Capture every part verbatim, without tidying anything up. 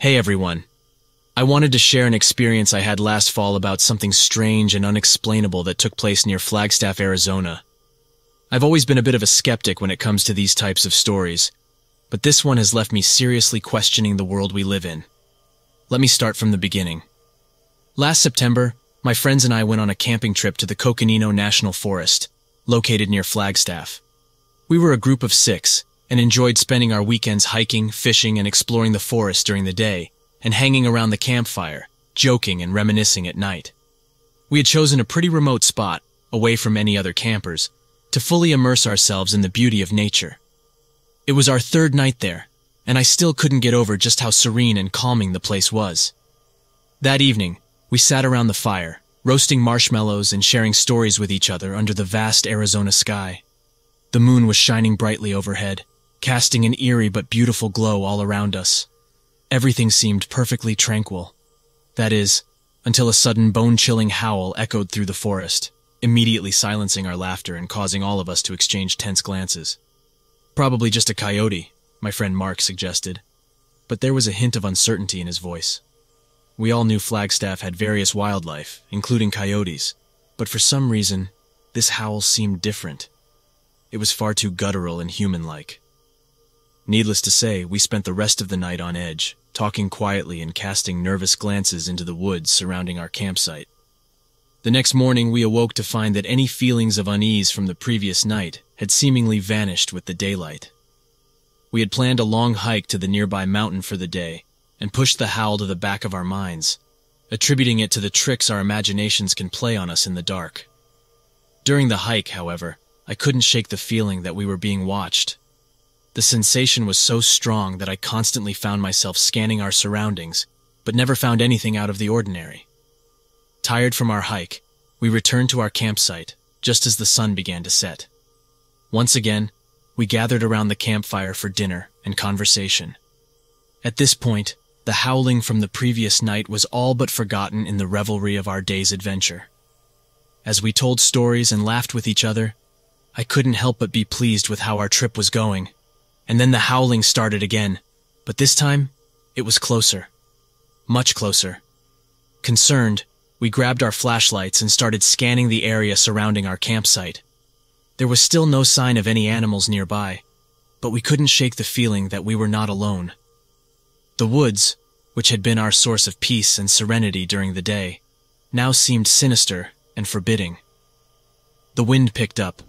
Hey everyone. I wanted to share an experience I had last fall about something strange and unexplainable that took place near Flagstaff, Arizona. I've always been a bit of a skeptic when it comes to these types of stories, but this one has left me seriously questioning the world we live in. Let me start from the beginning. Last September, my friends and I went on a camping trip to the Coconino National Forest, located near Flagstaff. We were a group of six, and enjoyed spending our weekends hiking, fishing, and exploring the forest during the day, and hanging around the campfire, joking and reminiscing at night. We had chosen a pretty remote spot, away from any other campers, to fully immerse ourselves in the beauty of nature. It was our third night there, and I still couldn't get over just how serene and calming the place was. That evening, we sat around the fire, roasting marshmallows and sharing stories with each other under the vast Arizona sky. The moon was shining brightly overhead, casting an eerie but beautiful glow all around us. Everything seemed perfectly tranquil. That is, until a sudden bone-chilling howl echoed through the forest, immediately silencing our laughter and causing all of us to exchange tense glances. Probably just a coyote, my friend Mark suggested, but there was a hint of uncertainty in his voice. We all knew Flagstaff had various wildlife, including coyotes, but for some reason, this howl seemed different. It was far too guttural and human-like. Needless to say, we spent the rest of the night on edge, talking quietly and casting nervous glances into the woods surrounding our campsite. The next morning, we awoke to find that any feelings of unease from the previous night had seemingly vanished with the daylight. We had planned a long hike to the nearby mountain for the day and pushed the howl to the back of our minds, attributing it to the tricks our imaginations can play on us in the dark. During the hike, however, I couldn't shake the feeling that we were being watched. The sensation was so strong that I constantly found myself scanning our surroundings, but never found anything out of the ordinary. Tired from our hike, we returned to our campsite just as the sun began to set. Once again, we gathered around the campfire for dinner and conversation. At this point, the howling from the previous night was all but forgotten in the revelry of our day's adventure. As we told stories and laughed with each other, I couldn't help but be pleased with how our trip was going. And then the howling started again, but this time, it was closer. Much closer. Concerned, we grabbed our flashlights and started scanning the area surrounding our campsite. There was still no sign of any animals nearby, but we couldn't shake the feeling that we were not alone. The woods, which had been our source of peace and serenity during the day, now seemed sinister and forbidding. The wind picked up,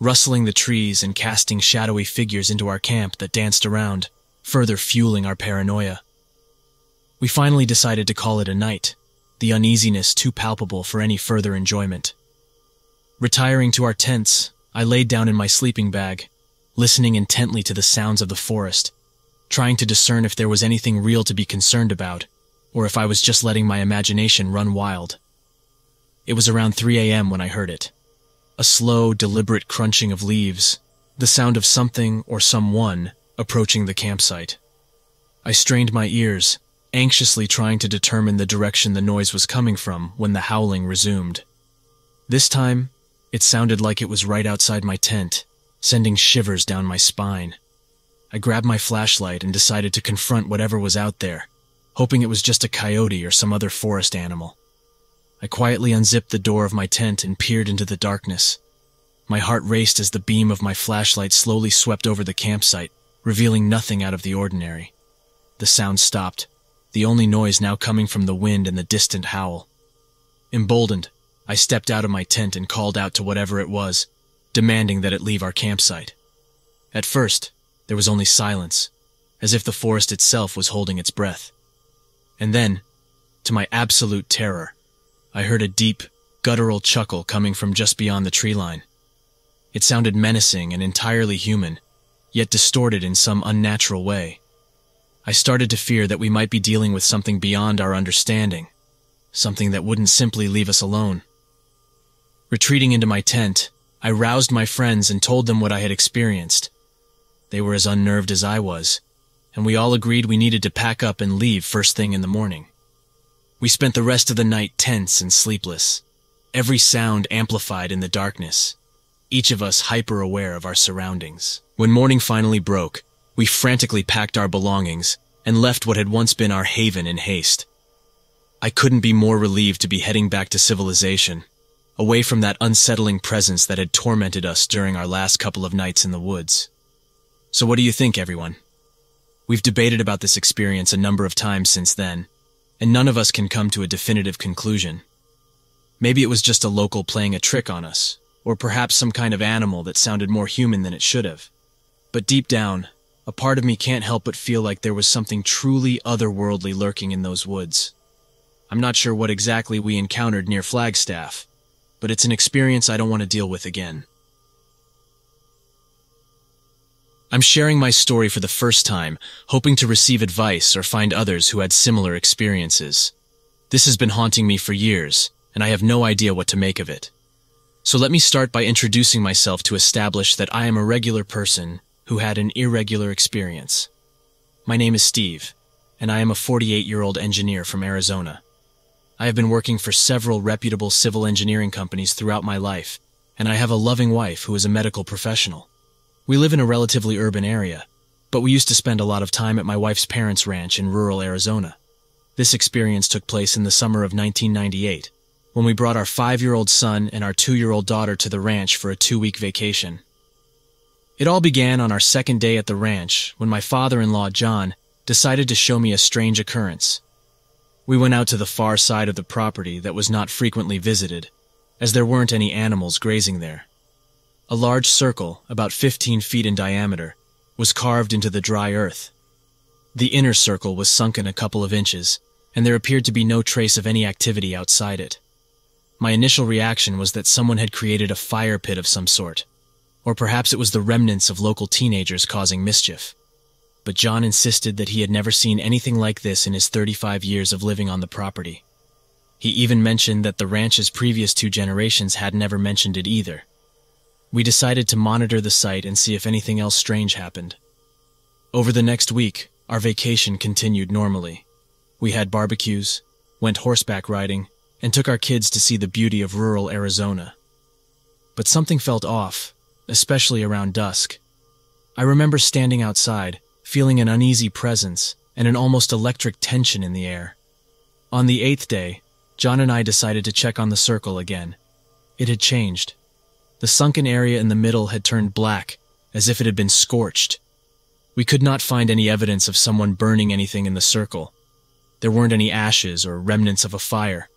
rustling the trees and casting shadowy figures into our camp that danced around, further fueling our paranoia. We finally decided to call it a night, the uneasiness too palpable for any further enjoyment. Retiring to our tents, I laid down in my sleeping bag, listening intently to the sounds of the forest, trying to discern if there was anything real to be concerned about, or if I was just letting my imagination run wild. It was around three A M when I heard it. A slow, deliberate crunching of leaves, the sound of something or someone approaching the campsite. I strained my ears, anxiously trying to determine the direction the noise was coming from when the howling resumed. This time, it sounded like it was right outside my tent, sending shivers down my spine. I grabbed my flashlight and decided to confront whatever was out there, hoping it was just a coyote or some other forest animal. I quietly unzipped the door of my tent and peered into the darkness. My heart raced as the beam of my flashlight slowly swept over the campsite, revealing nothing out of the ordinary. The sound stopped, the only noise now coming from the wind and the distant howl. Emboldened, I stepped out of my tent and called out to whatever it was, demanding that it leave our campsite. At first, there was only silence, as if the forest itself was holding its breath. And then, to my absolute terror, I heard a deep, guttural chuckle coming from just beyond the tree line. It sounded menacing and entirely human, yet distorted in some unnatural way. I started to fear that we might be dealing with something beyond our understanding, something that wouldn't simply leave us alone. Retreating into my tent, I roused my friends and told them what I had experienced. They were as unnerved as I was, and we all agreed we needed to pack up and leave first thing in the morning. We spent the rest of the night tense and sleepless, every sound amplified in the darkness, each of us hyper-aware of our surroundings. When morning finally broke, we frantically packed our belongings and left what had once been our haven in haste. I couldn't be more relieved to be heading back to civilization, away from that unsettling presence that had tormented us during our last couple of nights in the woods. So what do you think, everyone? We've debated about this experience a number of times since then, and none of us can come to a definitive conclusion. Maybe it was just a local playing a trick on us, or perhaps some kind of animal that sounded more human than it should have. But deep down, a part of me can't help but feel like there was something truly otherworldly lurking in those woods. I'm not sure what exactly we encountered near Flagstaff, but it's an experience I don't want to deal with again. I'm sharing my story for the first time, hoping to receive advice or find others who had similar experiences. This has been haunting me for years, and I have no idea what to make of it. So let me start by introducing myself to establish that I am a regular person who had an irregular experience. My name is Steve, and I am a forty-eight-year-old engineer from Arizona. I have been working for several reputable civil engineering companies throughout my life, and I have a loving wife who is a medical professional. We live in a relatively urban area, but we used to spend a lot of time at my wife's parents' ranch in rural Arizona. This experience took place in the summer of nineteen ninety-eight, when we brought our five-year-old son and our two-year-old daughter to the ranch for a two-week vacation. It all began on our second day at the ranch, when my father-in-law, John, decided to show me a strange occurrence. We went out to the far side of the property that was not frequently visited, as there weren't any animals grazing there. A large circle, about fifteen feet in diameter, was carved into the dry earth. The inner circle was sunken a couple of inches, and there appeared to be no trace of any activity outside it. My initial reaction was that someone had created a fire pit of some sort, or perhaps it was the remnants of local teenagers causing mischief. But John insisted that he had never seen anything like this in his thirty-five years of living on the property. He even mentioned that the ranch's previous two generations had never mentioned it either. We decided to monitor the site and see if anything else strange happened. Over the next week, our vacation continued normally. We had barbecues, went horseback riding, and took our kids to see the beauty of rural Arizona. But something felt off, especially around dusk. I remember standing outside, feeling an uneasy presence and an almost electric tension in the air. On the eighth day, John and I decided to check on the circle again. It had changed. The sunken area in the middle had turned black, as if it had been scorched. We could not find any evidence of someone burning anything in the circle. There weren't any ashes or remnants of a fire.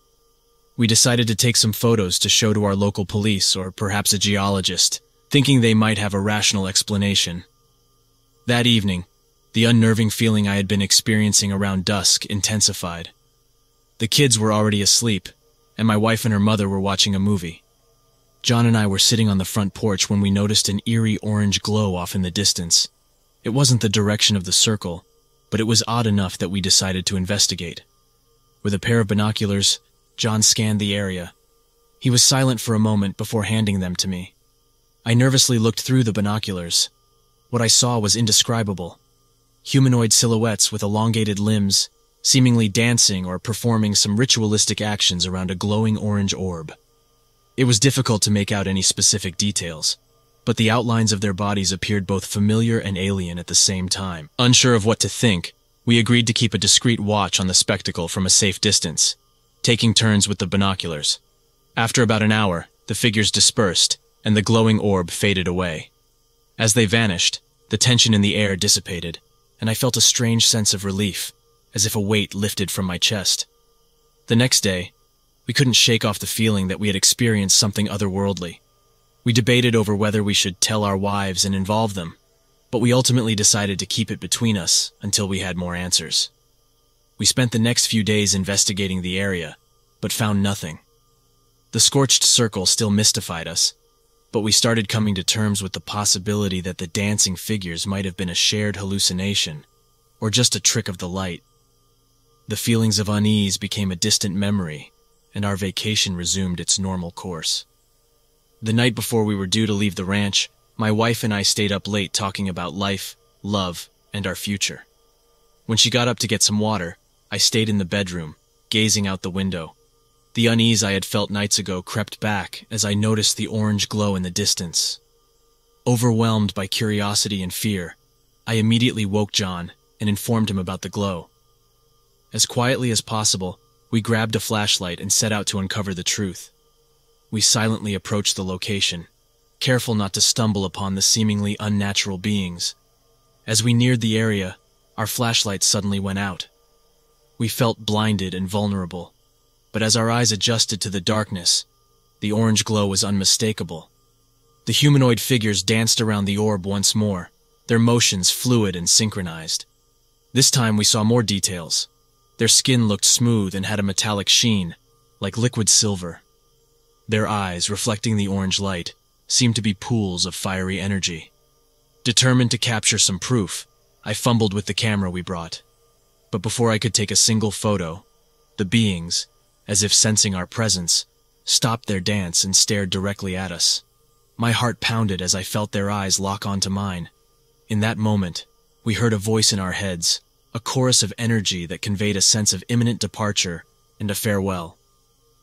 We decided to take some photos to show to our local police or perhaps a geologist, thinking they might have a rational explanation. That evening, the unnerving feeling I had been experiencing around dusk intensified. The kids were already asleep, and my wife and her mother were watching a movie. John and I were sitting on the front porch when we noticed an eerie orange glow off in the distance. It wasn't the direction of the circle, but it was odd enough that we decided to investigate. With a pair of binoculars, John scanned the area. He was silent for a moment before handing them to me. I nervously looked through the binoculars. What I saw was indescribable. Humanoid silhouettes with elongated limbs, seemingly dancing or performing some ritualistic actions around a glowing orange orb. It was difficult to make out any specific details, but the outlines of their bodies appeared both familiar and alien at the same time. Unsure of what to think, we agreed to keep a discreet watch on the spectacle from a safe distance, taking turns with the binoculars. After about an hour, the figures dispersed, and the glowing orb faded away. As they vanished, the tension in the air dissipated, and I felt a strange sense of relief, as if a weight lifted from my chest. The next day, we couldn't shake off the feeling that we had experienced something otherworldly. We debated over whether we should tell our wives and involve them, but we ultimately decided to keep it between us until we had more answers. We spent the next few days investigating the area, but found nothing. The scorched circle still mystified us, but we started coming to terms with the possibility that the dancing figures might have been a shared hallucination, or just a trick of the light. The feelings of unease became a distant memory, and our vacation resumed its normal course. The night before we were due to leave the ranch, my wife and I stayed up late talking about life, love, and our future. When she got up to get some water, I stayed in the bedroom, gazing out the window. The unease I had felt nights ago crept back as I noticed the orange glow in the distance. Overwhelmed by curiosity and fear, I immediately woke John and informed him about the glow. As quietly as possible, we grabbed a flashlight and set out to uncover the truth. We silently approached the location, careful not to stumble upon the seemingly unnatural beings. As we neared the area, our flashlight suddenly went out. We felt blinded and vulnerable, but as our eyes adjusted to the darkness, the orange glow was unmistakable. The humanoid figures danced around the orb once more, their motions fluid and synchronized. This time we saw more details. Their skin looked smooth and had a metallic sheen, like liquid silver. Their eyes, reflecting the orange light, seemed to be pools of fiery energy. Determined to capture some proof, I fumbled with the camera we brought. But before I could take a single photo, the beings, as if sensing our presence, stopped their dance and stared directly at us. My heart pounded as I felt their eyes lock onto mine. In that moment, we heard a voice in our heads, a chorus of energy that conveyed a sense of imminent departure and a farewell.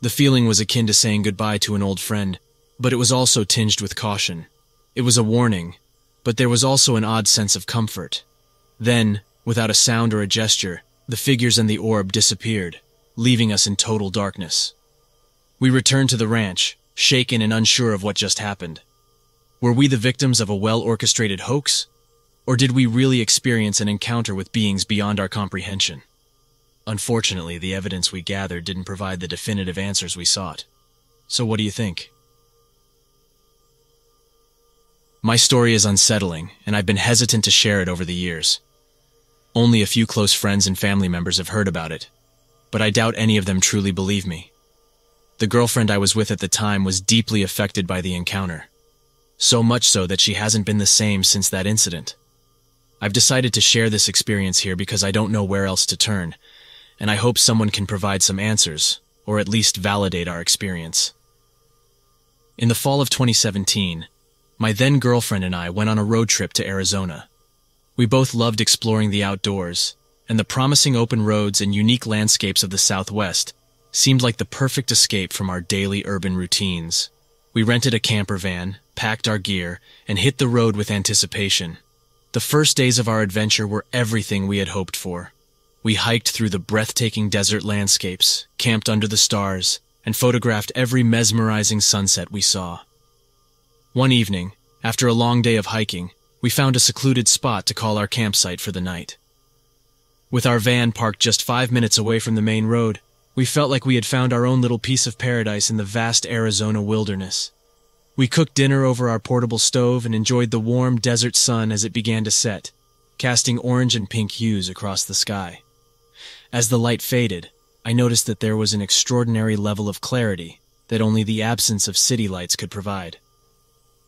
The feeling was akin to saying goodbye to an old friend, but it was also tinged with caution. It was a warning, but there was also an odd sense of comfort. Then, without a sound or a gesture, the figures and the orb disappeared, leaving us in total darkness. We returned to the ranch, shaken and unsure of what just happened. Were we the victims of a well-orchestrated hoax? Or did we really experience an encounter with beings beyond our comprehension? Unfortunately, the evidence we gathered didn't provide the definitive answers we sought. So what do you think? My story is unsettling, and I've been hesitant to share it over the years. Only a few close friends and family members have heard about it, but I doubt any of them truly believe me. The girlfriend I was with at the time was deeply affected by the encounter, so much so that she hasn't been the same since that incident. I've decided to share this experience here because I don't know where else to turn, and I hope someone can provide some answers, or at least validate our experience. In the fall of twenty seventeen, my then-girlfriend and I went on a road trip to Arizona. We both loved exploring the outdoors, and the promising open roads and unique landscapes of the Southwest seemed like the perfect escape from our daily urban routines. We rented a camper van, packed our gear, and hit the road with anticipation. The first days of our adventure were everything we had hoped for. We hiked through the breathtaking desert landscapes, camped under the stars, and photographed every mesmerizing sunset we saw. One evening, after a long day of hiking, we found a secluded spot to call our campsite for the night. With our van parked just five minutes away from the main road, we felt like we had found our own little piece of paradise in the vast Arizona wilderness. We cooked dinner over our portable stove and enjoyed the warm desert sun as it began to set, casting orange and pink hues across the sky. As the light faded, I noticed that there was an extraordinary level of clarity that only the absence of city lights could provide.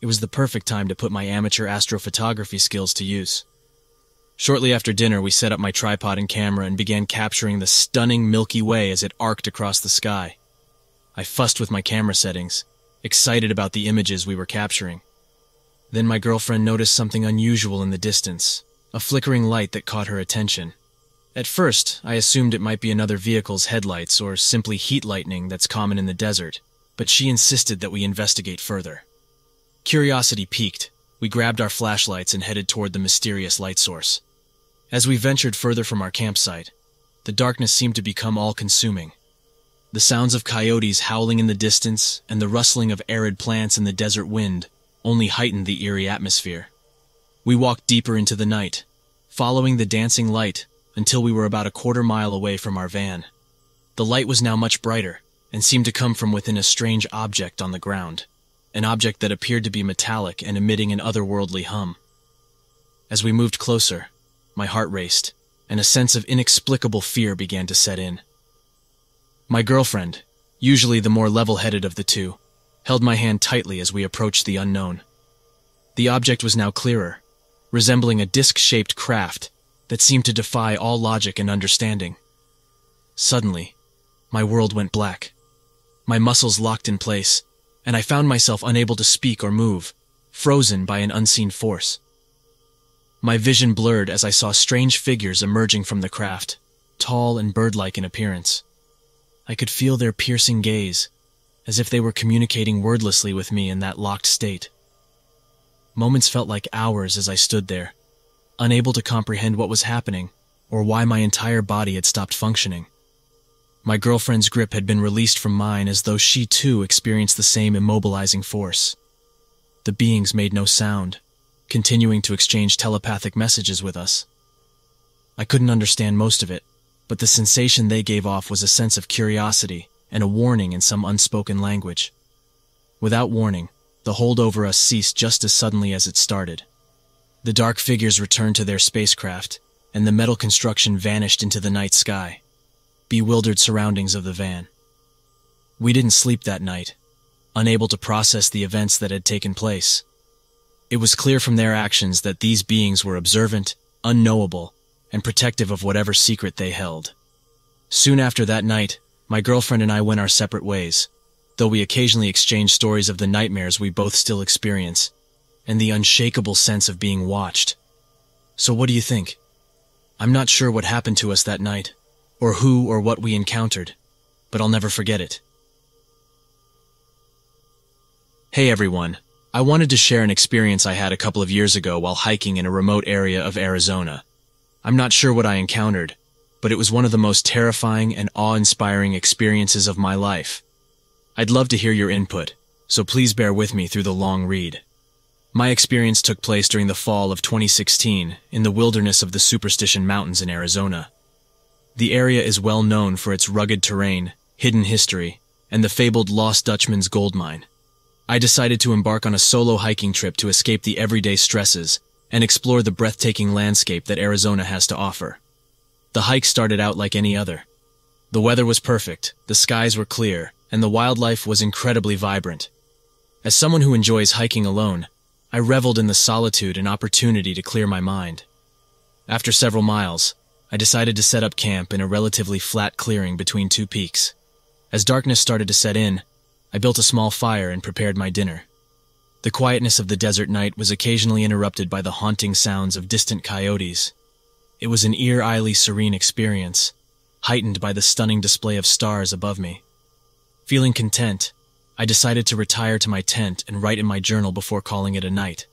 It was the perfect time to put my amateur astrophotography skills to use. Shortly after dinner, we set up my tripod and camera and began capturing the stunning Milky Way as it arced across the sky. I fussed with my camera settings, excited about the images we were capturing. Then my girlfriend noticed something unusual in the distance, a flickering light that caught her attention. At first, I assumed it might be another vehicle's headlights or simply heat lightning that's common in the desert, but she insisted that we investigate further. Curiosity piqued, we grabbed our flashlights and headed toward the mysterious light source. As we ventured further from our campsite, the darkness seemed to become all-consuming. The sounds of coyotes howling in the distance and the rustling of arid plants in the desert wind only heightened the eerie atmosphere. We walked deeper into the night, following the dancing light until we were about a quarter mile away from our van. The light was now much brighter and seemed to come from within a strange object on the ground. An object that appeared to be metallic and emitting an otherworldly hum. As we moved closer, my heart raced, and a sense of inexplicable fear began to set in. My girlfriend, usually the more level-headed of the two, held my hand tightly as we approached the unknown. The object was now clearer, resembling a disc-shaped craft that seemed to defy all logic and understanding. Suddenly, my world went black. My muscles locked in place, and I found myself unable to speak or move, frozen by an unseen force. My vision blurred as I saw strange figures emerging from the craft, tall and bird-like in appearance. I could feel their piercing gaze, as if they were communicating wordlessly with me in that locked state. Moments felt like hours as I stood there, unable to comprehend what was happening or why my entire body had stopped functioning. My girlfriend's grip had been released from mine as though she too experienced the same immobilizing force. The beings made no sound, continuing to exchange telepathic messages with us. I couldn't understand most of it, but the sensation they gave off was a sense of curiosity and a warning in some unspoken language. Without warning, the hold over us ceased just as suddenly as it started. The dark figures returned to their spacecraft, and the metal construction vanished into the night sky, bewildered surroundings of the van. We didn't sleep that night, unable to process the events that had taken place. It was clear from their actions that these beings were observant, unknowable, and protective of whatever secret they held. Soon after that night, my girlfriend and I went our separate ways, though we occasionally exchanged stories of the nightmares we both still experience, and the unshakable sense of being watched. So what do you think? I'm not sure what happened to us that night, or who or what we encountered, but I'll never forget it. Hey everyone, I wanted to share an experience I had a couple of years ago while hiking in a remote area of Arizona. I'm not sure what I encountered, but it was one of the most terrifying and awe-inspiring experiences of my life. I'd love to hear your input, so please bear with me through the long read. My experience took place during the fall of twenty sixteen in the wilderness of the Superstition Mountains in Arizona. The area is well known for its rugged terrain, hidden history, and the fabled Lost Dutchman's gold mine. I decided to embark on a solo hiking trip to escape the everyday stresses and explore the breathtaking landscape that Arizona has to offer. The hike started out like any other. The weather was perfect, the skies were clear, and the wildlife was incredibly vibrant. As someone who enjoys hiking alone, I reveled in the solitude and opportunity to clear my mind. After several miles, I decided to set up camp in a relatively flat clearing between two peaks. As darkness started to set in, I built a small fire and prepared my dinner. The quietness of the desert night was occasionally interrupted by the haunting sounds of distant coyotes. It was an eerily serene experience, heightened by the stunning display of stars above me. Feeling content, I decided to retire to my tent and write in my journal before calling it a night.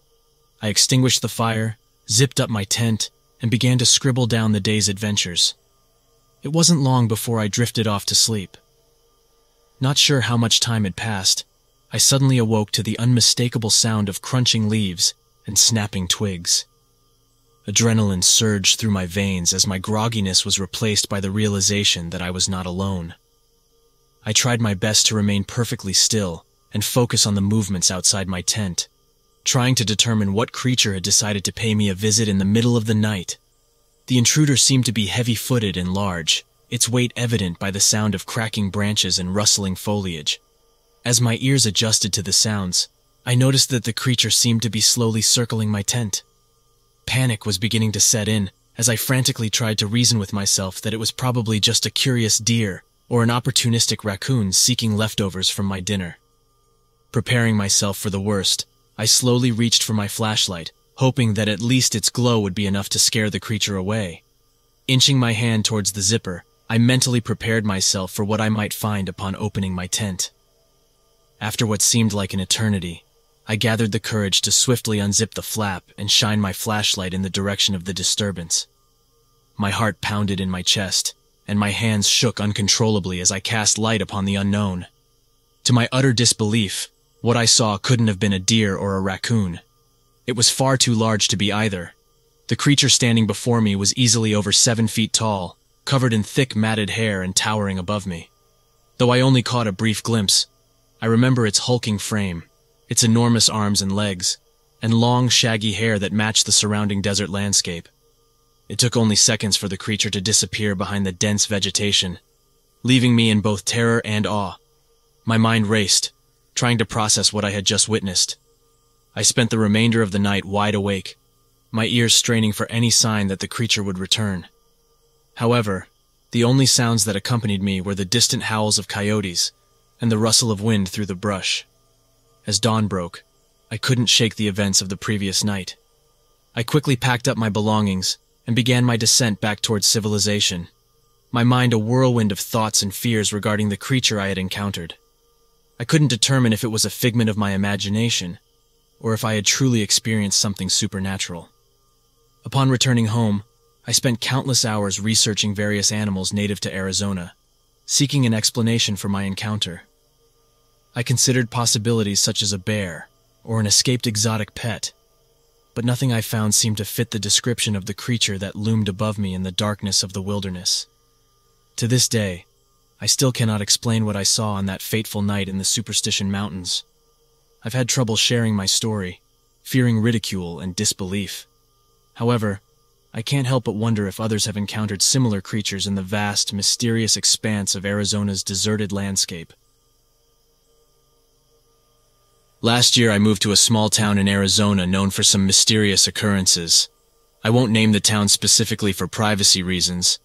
I extinguished the fire, zipped up my tent, and began to scribble down the day's adventures. It wasn't long before I drifted off to sleep. Not sure how much time had passed, I suddenly awoke to the unmistakable sound of crunching leaves and snapping twigs. Adrenaline surged through my veins as my grogginess was replaced by the realization that I was not alone. I tried my best to remain perfectly still and focus on the movements outside my tent, trying to determine what creature had decided to pay me a visit in the middle of the night. The intruder seemed to be heavy-footed and large, its weight evident by the sound of cracking branches and rustling foliage. As my ears adjusted to the sounds, I noticed that the creature seemed to be slowly circling my tent. Panic was beginning to set in as I frantically tried to reason with myself that it was probably just a curious deer or an opportunistic raccoon seeking leftovers from my dinner. Preparing myself for the worst, I slowly reached for my flashlight, hoping that at least its glow would be enough to scare the creature away. Inching my hand towards the zipper, I mentally prepared myself for what I might find upon opening my tent. After what seemed like an eternity, I gathered the courage to swiftly unzip the flap and shine my flashlight in the direction of the disturbance. My heart pounded in my chest, and my hands shook uncontrollably as I cast light upon the unknown. To my utter disbelief, what I saw couldn't have been a deer or a raccoon. It was far too large to be either. The creature standing before me was easily over seven feet tall, covered in thick matted hair and towering above me. Though I only caught a brief glimpse, I remember its hulking frame, its enormous arms and legs, and long, shaggy hair that matched the surrounding desert landscape. It took only seconds for the creature to disappear behind the dense vegetation, leaving me in both terror and awe. My mind raced, trying to process what I had just witnessed. I spent the remainder of the night wide awake, my ears straining for any sign that the creature would return. However, the only sounds that accompanied me were the distant howls of coyotes and the rustle of wind through the brush. As dawn broke, I couldn't shake the events of the previous night. I quickly packed up my belongings and began my descent back towards civilization, my mind a whirlwind of thoughts and fears regarding the creature I had encountered. I couldn't determine if it was a figment of my imagination, or if I had truly experienced something supernatural. Upon returning home, I spent countless hours researching various animals native to Arizona, seeking an explanation for my encounter. I considered possibilities such as a bear or an escaped exotic pet, but nothing I found seemed to fit the description of the creature that loomed above me in the darkness of the wilderness. To this day, I still cannot explain what I saw on that fateful night in the Superstition Mountains. I've had trouble sharing my story, fearing ridicule and disbelief. However, I can't help but wonder if others have encountered similar creatures in the vast, mysterious expanse of Arizona's deserted landscape. Last year, I moved to a small town in Arizona known for some mysterious occurrences. I won't name the town specifically for privacy reasons,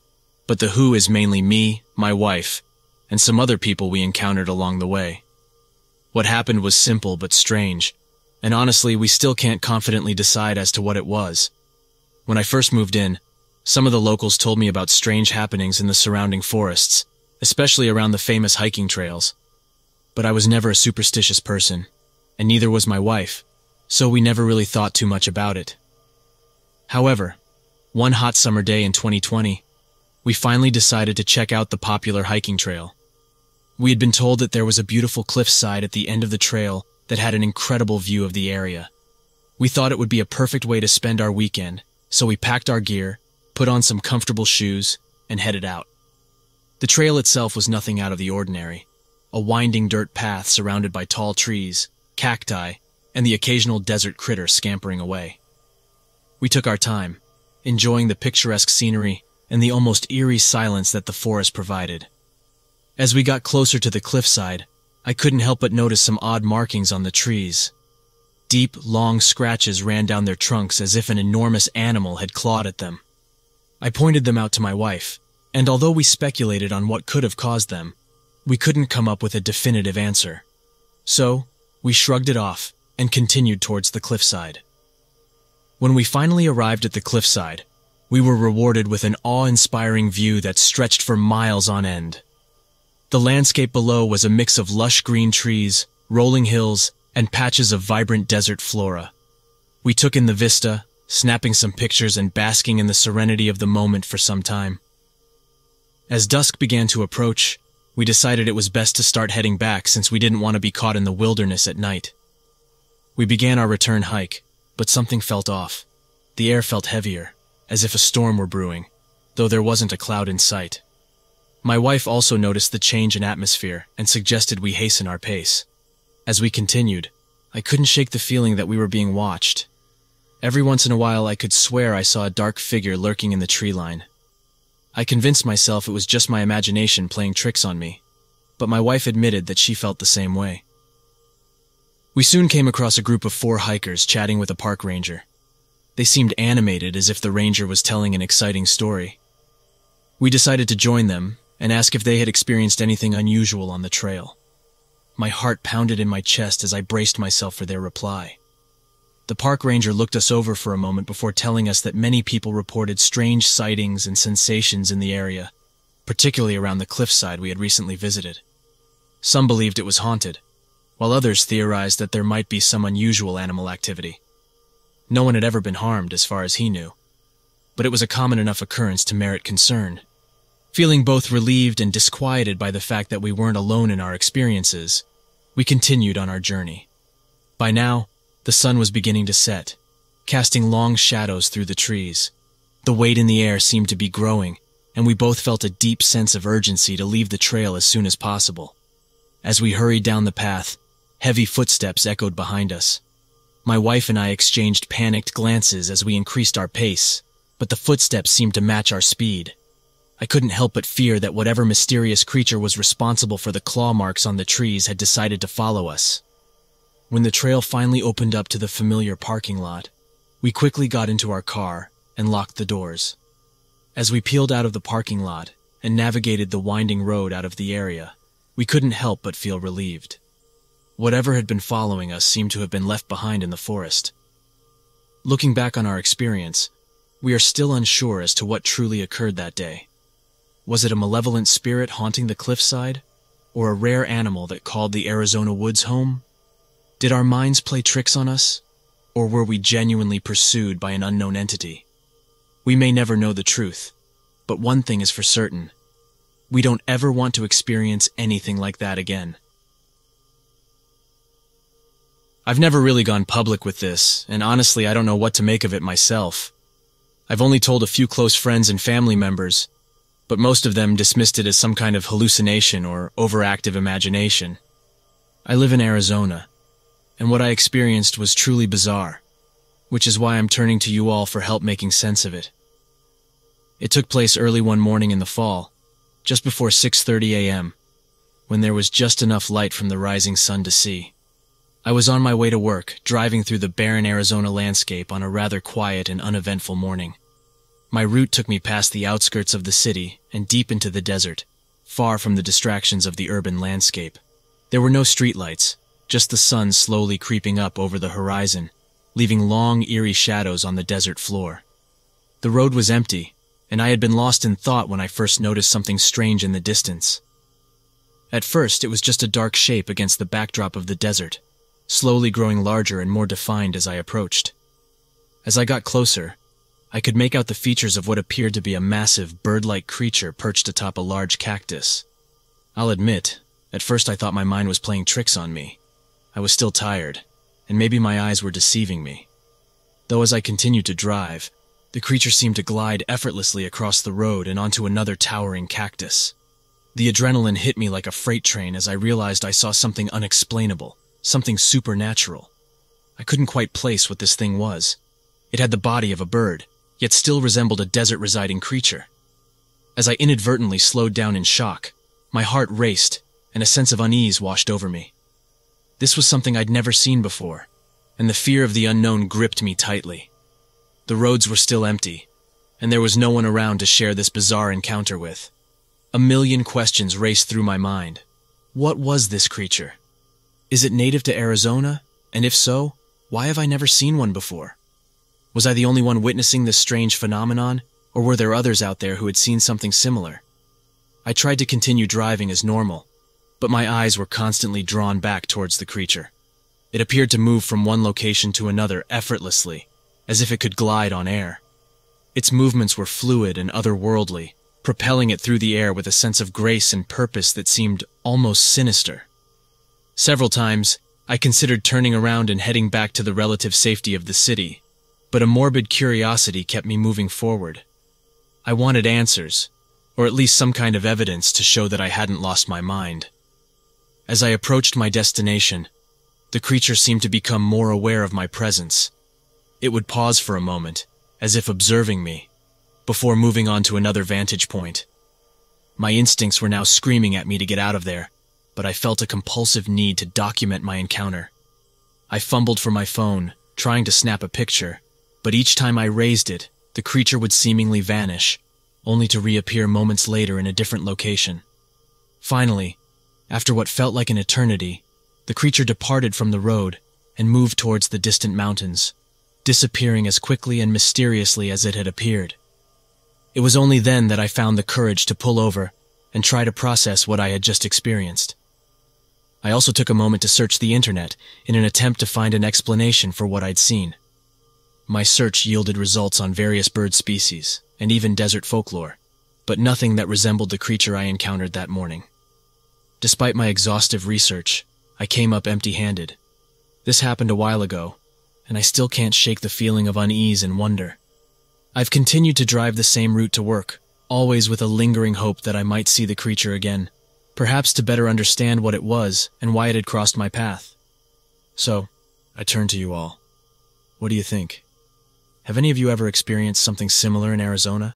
but the who is mainly me, my wife, and some other people we encountered along the way. What happened was simple but strange, and honestly, we still can't confidently decide as to what it was. When I first moved in, some of the locals told me about strange happenings in the surrounding forests, especially around the famous hiking trails. But I was never a superstitious person, and neither was my wife, so we never really thought too much about it. However, one hot summer day in twenty twenty, we finally decided to check out the popular hiking trail. We had been told that there was a beautiful cliffside at the end of the trail that had an incredible view of the area. We thought it would be a perfect way to spend our weekend, so we packed our gear, put on some comfortable shoes, and headed out. The trail itself was nothing out of the ordinary, a winding dirt path surrounded by tall trees, cacti, and the occasional desert critter scampering away. We took our time, enjoying the picturesque scenery and the almost eerie silence that the forest provided. As we got closer to the cliffside, I couldn't help but notice some odd markings on the trees. Deep, long scratches ran down their trunks as if an enormous animal had clawed at them. I pointed them out to my wife, and although we speculated on what could have caused them, we couldn't come up with a definitive answer. So, we shrugged it off and continued towards the cliffside. When we finally arrived at the cliffside, we were rewarded with an awe-inspiring view that stretched for miles on end. The landscape below was a mix of lush green trees, rolling hills, and patches of vibrant desert flora. We took in the vista, snapping some pictures and basking in the serenity of the moment for some time. As dusk began to approach, we decided it was best to start heading back since we didn't want to be caught in the wilderness at night. We began our return hike, but something felt off. The air felt heavier, as if a storm were brewing, though there wasn't a cloud in sight. My wife also noticed the change in atmosphere and suggested we hasten our pace. As we continued, I couldn't shake the feeling that we were being watched. Every once in a while, I could swear I saw a dark figure lurking in the tree line. I convinced myself it was just my imagination playing tricks on me, but my wife admitted that she felt the same way. We soon came across a group of four hikers chatting with a park ranger. They seemed animated, as if the ranger was telling an exciting story. We decided to join them and ask if they had experienced anything unusual on the trail. My heart pounded in my chest as I braced myself for their reply. The park ranger looked us over for a moment before telling us that many people reported strange sightings and sensations in the area, particularly around the cliffside we had recently visited. Some believed it was haunted, while others theorized that there might be some unusual animal activity. No one had ever been harmed as far as he knew, but it was a common enough occurrence to merit concern. Feeling both relieved and disquieted by the fact that we weren't alone in our experiences, we continued on our journey. By now, the sun was beginning to set, casting long shadows through the trees. The weight in the air seemed to be growing, and we both felt a deep sense of urgency to leave the trail as soon as possible. As we hurried down the path, heavy footsteps echoed behind us. My wife and I exchanged panicked glances as we increased our pace, but the footsteps seemed to match our speed. I couldn't help but fear that whatever mysterious creature was responsible for the claw marks on the trees had decided to follow us. When the trail finally opened up to the familiar parking lot, we quickly got into our car and locked the doors. As we peeled out of the parking lot and navigated the winding road out of the area, we couldn't help but feel relieved. Whatever had been following us seemed to have been left behind in the forest. Looking back on our experience, we are still unsure as to what truly occurred that day. Was it a malevolent spirit haunting the cliffside, or a rare animal that called the Arizona woods home? Did our minds play tricks on us, or were we genuinely pursued by an unknown entity? We may never know the truth, but one thing is for certain. We don't ever want to experience anything like that again. I've never really gone public with this, and honestly, I don't know what to make of it myself. I've only told a few close friends and family members, but most of them dismissed it as some kind of hallucination or overactive imagination. I live in Arizona, and what I experienced was truly bizarre, which is why I'm turning to you all for help making sense of it. It took place early one morning in the fall, just before six thirty a m, when there was just enough light from the rising sun to see. I was on my way to work, driving through the barren Arizona landscape on a rather quiet and uneventful morning. My route took me past the outskirts of the city and deep into the desert, far from the distractions of the urban landscape. There were no streetlights, just the sun slowly creeping up over the horizon, leaving long, eerie shadows on the desert floor. The road was empty, and I had been lost in thought when I first noticed something strange in the distance. At first, it was just a dark shape against the backdrop of the desert, slowly growing larger and more defined as I approached. As I got closer, I could make out the features of what appeared to be a massive, bird-like creature perched atop a large cactus. I'll admit, at first I thought my mind was playing tricks on me. I was still tired, and maybe my eyes were deceiving me. Though as I continued to drive, the creature seemed to glide effortlessly across the road and onto another towering cactus. The adrenaline hit me like a freight train as I realized I saw something unexplainable. Something supernatural. I couldn't quite place what this thing was. It had the body of a bird, yet still resembled a desert-residing creature. As I inadvertently slowed down in shock, my heart raced, and a sense of unease washed over me. This was something I'd never seen before, and the fear of the unknown gripped me tightly. The roads were still empty, and there was no one around to share this bizarre encounter with. A million questions raced through my mind. What was this creature? Is it native to Arizona? And if so, why have I never seen one before? Was I the only one witnessing this strange phenomenon, or were there others out there who had seen something similar? I tried to continue driving as normal, but my eyes were constantly drawn back towards the creature. It appeared to move from one location to another effortlessly, as if it could glide on air. Its movements were fluid and otherworldly, propelling it through the air with a sense of grace and purpose that seemed almost sinister. Several times, I considered turning around and heading back to the relative safety of the city, but a morbid curiosity kept me moving forward. I wanted answers, or at least some kind of evidence to show that I hadn't lost my mind. As I approached my destination, the creature seemed to become more aware of my presence. It would pause for a moment, as if observing me, before moving on to another vantage point. My instincts were now screaming at me to get out of there, but I felt a compulsive need to document my encounter. I fumbled for my phone, trying to snap a picture, but each time I raised it, the creature would seemingly vanish, only to reappear moments later in a different location. Finally, after what felt like an eternity, the creature departed from the road and moved towards the distant mountains, disappearing as quickly and mysteriously as it had appeared. It was only then that I found the courage to pull over and try to process what I had just experienced. I also took a moment to search the internet in an attempt to find an explanation for what I'd seen. My search yielded results on various bird species and even desert folklore, but nothing that resembled the creature I encountered that morning. Despite my exhaustive research, I came up empty-handed. This happened a while ago, and I still can't shake the feeling of unease and wonder. I've continued to drive the same route to work, always with a lingering hope that I might see the creature again, perhaps to better understand what it was and why it had crossed my path. So, I turn to you all. What do you think? Have any of you ever experienced something similar in Arizona?